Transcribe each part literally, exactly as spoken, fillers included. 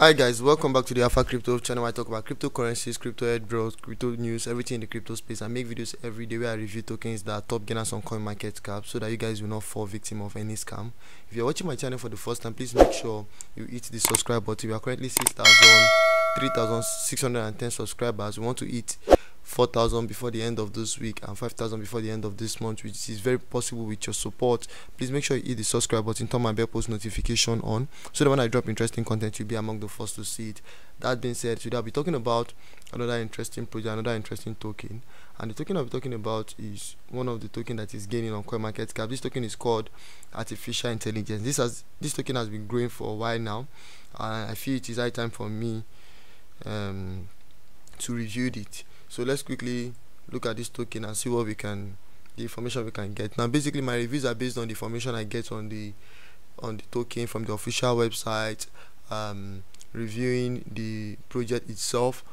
Hi guys, welcome back to the Alpha Crypto channel. I talk about cryptocurrencies, crypto head bros, crypto news, everything in the crypto space. I make videos every day where I review tokens that are top gainers on CoinMarketCap so that you guys will not fall victim of any scam. If you're watching my channel for the first time, please make sure you hit the subscribe button. We are currently six thousand three thousand six hundred ten subscribers. We want to hit four thousand before the end of this week and five thousand before the end of this month, which is very possible with your support. Please make sure you hit the subscribe button, turn my bell post notification on so that when I drop interesting content, you'll be among the first to see it. That being said, today I'll be talking about another interesting project, another interesting token. And the token I'll be talking about is one of the token that is gaining on CoinMarketCap. This token is called Artificial Intelligence. This has this token has been growing for a while now, and I feel it is high time for me um, to review it. So let's quickly look at this token and see what we can, the information we can get. Now basically my reviews are based on the information I get on the on the token from the official website, um, reviewing the project itself,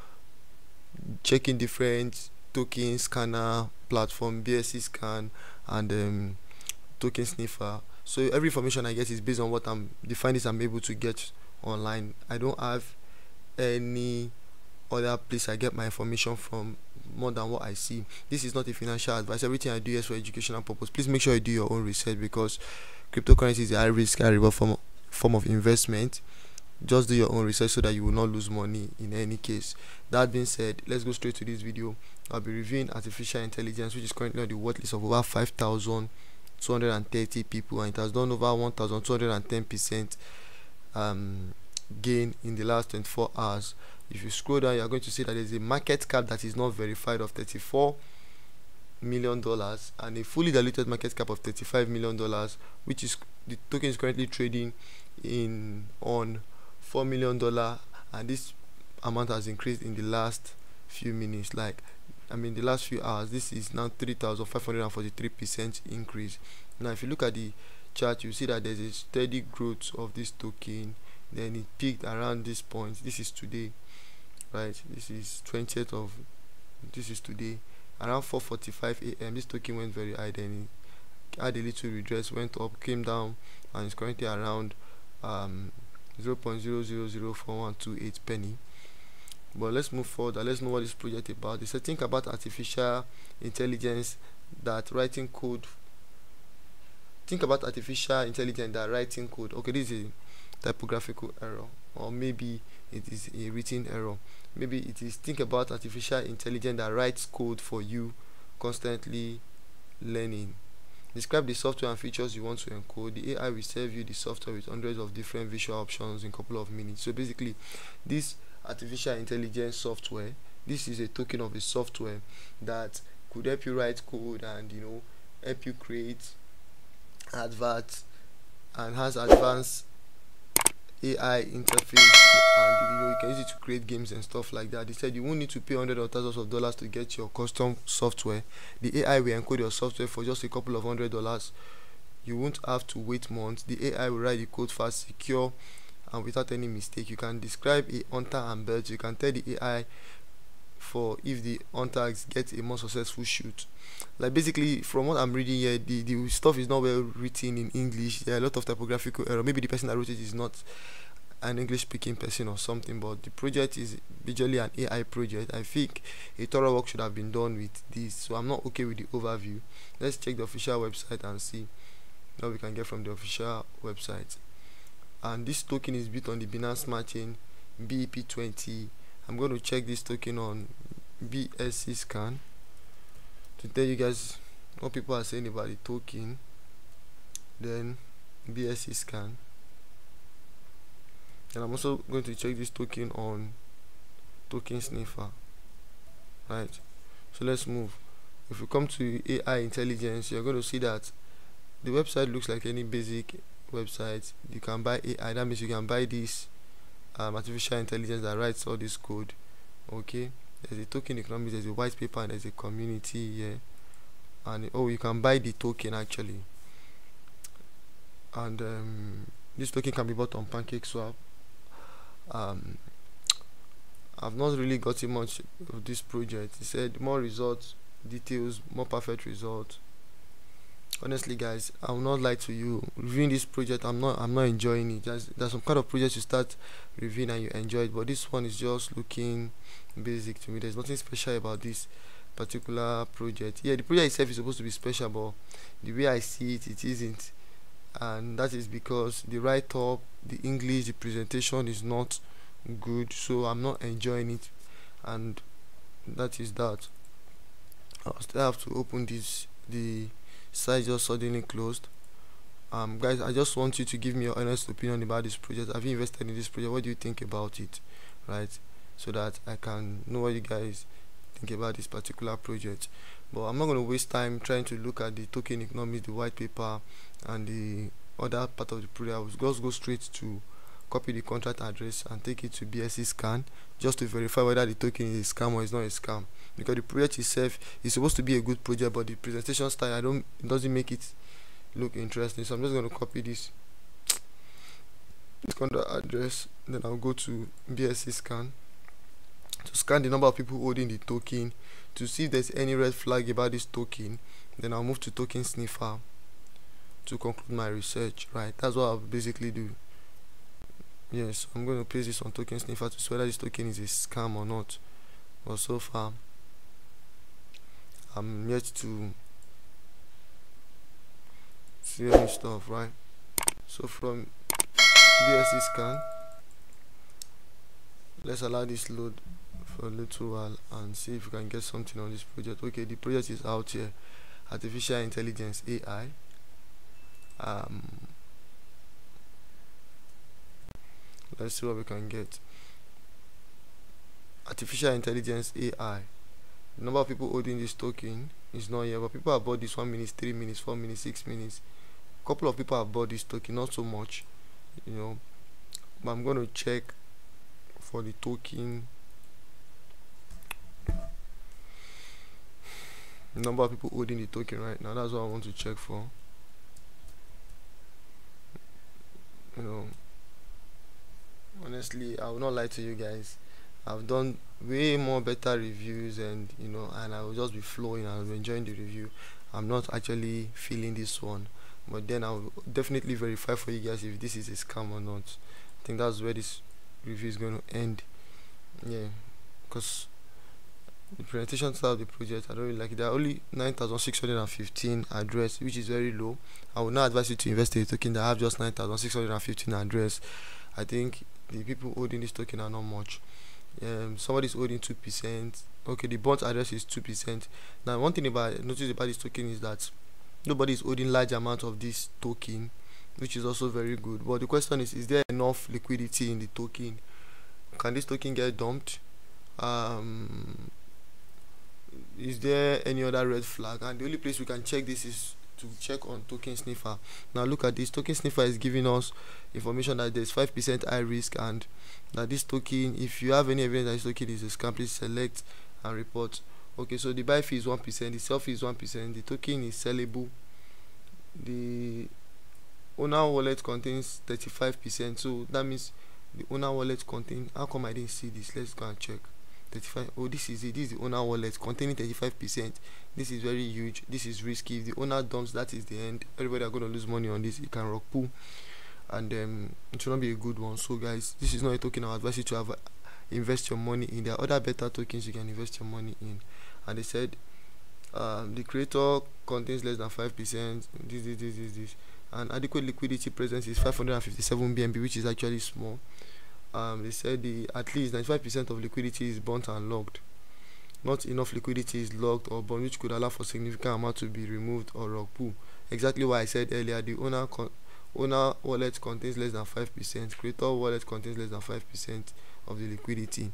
checking different token scanner platform, B S C Scan and um, Token Sniffer. So every information I get is based on what I'm the findings I'm able to get online. I don't have any other place I get my information from more than what I see. This is not a financial advice. Everything I do is for educational purpose. Please make sure you do your own research because cryptocurrency is a high risk, high reward form form of investment. Just do your own research so that you will not lose money in any case. That being said, let's go straight to this video. I'll be reviewing Artificial Intelligence, which is currently on the watch list of over five thousand two hundred thirty people, and it has done over one thousand two hundred ten percent um, gain in the last twenty-four hours. If you scroll down, you are going to see that there's a market cap that is not verified of thirty-four million dollars and a fully diluted market cap of thirty-five million dollars, which is the token is currently trading in on four million dollars, and this amount has increased in the last few minutes, like I mean the last few hours. This is now three thousand five hundred forty-three percent increase. Now if you look at the chart, you see that there's a steady growth of this token. Then it peaked around this point. This is today, right? This is twentieth of this is today around four forty-five A M This token went very high, then it had a little redress, went up, came down, and it's currently around um zero point zero zero zero four one two eight penny. But let's move forward and let's know what this project is about. There's a thing about artificial intelligence that writing code think about artificial intelligence that writing code okay, this is a typographical error, or maybe it is a written error. Maybe it is think about artificial intelligence that writes code for you, constantly learning. Describe the software and features you want to encode. The A I will serve you the software with hundreds of different visual options in a couple of minutes. So basically this artificial intelligence software, this is a token of a software that could help you write code and, you know, help you create adverts and has advanced A I interface, and you know you can use it to create games and stuff like that. They said you won't need to pay hundreds or thousands of dollars to get your custom software. The A I will encode your software for just a couple of hundred dollars. You won't have to wait months. The A I will write the code fast, secure, and without any mistake. You can describe a hunter and bird. You can tell the A I for if the hunter gets a more successful shoot. Like basically from what I'm reading here, the, the stuff is not well written in English. There are a lot of typographical error. Maybe the person that wrote it is not an English speaking person or something, but the project is visually an A I project. I think a thorough work should have been done with this, so I'm not okay with the overview. Let's check the official website and see what we can get from the official website. And this token is built on the Binance Smart Chain B E P twenty. I'm going to check this token on B S C Scan to tell you guys what people are saying about the token. Then B S C Scan, and I'm also going to check this token on Token Sniffer. Right, so let's move. If you come to A I intelligence, you're going to see that the website looks like any basic website. You can buy A I, that means you can buy this Um, artificial intelligence that writes all this code. Okay, there's a token economics, there's a white paper, and there's a community here, and oh, you can buy the token actually. And um, this token can be bought on PancakeSwap. um, I've not really gotten much of this project. It said more results details, more perfect results, Honestly, guys, I will not lie to you. Reviewing this project, I'm not, I'm not enjoying it. There's, there's some kind of project you start reviewing and you enjoy it, but this one is just looking basic to me. There's nothing special about this particular project. Yeah, the project itself is supposed to be special, but the way I see it, it isn't, and that is because the write-up, the English, the presentation is not good. So I'm not enjoying it, and that is that. I still have to open this. The site just suddenly closed. Um guys, I just want you to give me your honest opinion about this project. Have you invested in this project? What do you think about it, right? So that I can know what you guys think about this particular project. But I'm not going to waste time trying to look at the token economics, the white paper, and the other part of the project. I will just go straight to copy the contract address and take it to B S C Scan just to verify whether the token is a scam or is not a scam, because the project itself is supposed to be a good project, but the presentation style I don't it doesn't make it look interesting. So I'm just going to copy this this contract address, then I'll go to B S C Scan to scan the number of people holding the token to see if there's any red flag about this token. Then I'll move to Token Sniffer to conclude my research, right? That's what I'll basically do. Yes, I'm going to place this on Token Sniffer to see whether this token is a scam or not. But so far, I'm yet to see any stuff, right? So from B S C Scan, let's allow this load for a little while and see if we can get something on this project. Okay, the project is out here. Artificial Intelligence, A I. Um... Let's see what we can get. Artificial Intelligence, A I. The number of people holding this token is not here, but people have bought this one minute, three minutes, four minutes, six minutes. A couple of people have bought this token, not so much, you know. But I'm going to check for the token. The number of people holding the token right now. That's what I want to check for. You know. Honestly, I will not lie to you guys. I've done way more better reviews, and you know, and I will just be flowing. I will enjoying the review. I'm not actually feeling this one, but then I will definitely verify for you guys if this is a scam or not. I think that's where this review is going to end. Yeah, because the presentation style of the project, I don't really like it. There are only nine thousand six hundred fifteen address, which is very low. I would not advise you to invest in a token that have just nine thousand six hundred fifteen address. I think the people holding this token are not much. Um, somebody's holding two percent. Okay, the bond address is two percent. Now, one thing about notice about this token is that nobody is holding large amount of this token, which is also very good. But the question is: is there enough liquidity in the token? Can this token get dumped? Um, is there any other red flag? And the only place we can check this is to check on Token Sniffer. Now look at this. Token Sniffer is giving us information that there's five percent high risk, and that this token, if you have any evidence that this token is a scam, please select and report. Okay, so the buy fee is one percent, the sell fee is one percent, the token is sellable, the owner wallet contains thirty-five percent. So that means the owner wallet contains, how come I didn't see this? Let's go and check. thirty-five. Oh, this is it. This is the owner wallet containing thirty-five percent. This is very huge. This is risky. If the owner dumps, that is the end. Everybody are going to lose money on this. It can rock pool, and um, it should not be a good one. So guys, this is not a token I advise you to have. Invest your money in. There are other better tokens you can invest your money in. And they said um, the creator contains less than five percent, this, this, this, this, this, and adequate liquidity presence is five hundred fifty-seven B N B, which is actually small. Um, they said the at least ninety-five percent of liquidity is burnt and locked. Not enough liquidity is locked or burnt, which could allow for significant amount to be removed or rock pool. Exactly what I said earlier. The owner con owner wallet contains less than five percent. Creator wallet contains less than five percent of the liquidity.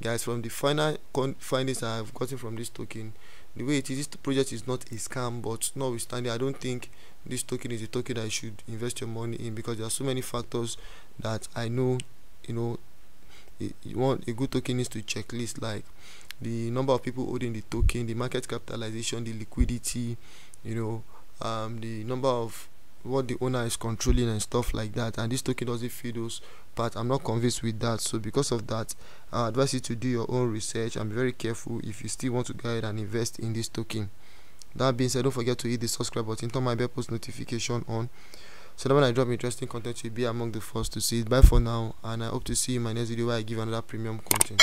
Guys, from the final con findings I have gotten from this token, the way it is, this project is not a scam, but notwithstanding, I don't think this token is a token I should invest your money in, because there are so many factors that I know. You know, you want a good token is to checklist, like the number of people holding the token, the market capitalization, the liquidity, you know, um, the number of what the owner is controlling and stuff like that. And this token doesn't fit those parts. I'm not convinced with that. So because of that, I advise you to do your own research and be very careful if you still want to go ahead and invest in this token. That being said, don't forget to hit the subscribe button, turn my bell post notification on, so that when I drop interesting content, you'll be among the first to see it. Bye for now, and I hope to see you in my next video where I give another premium content.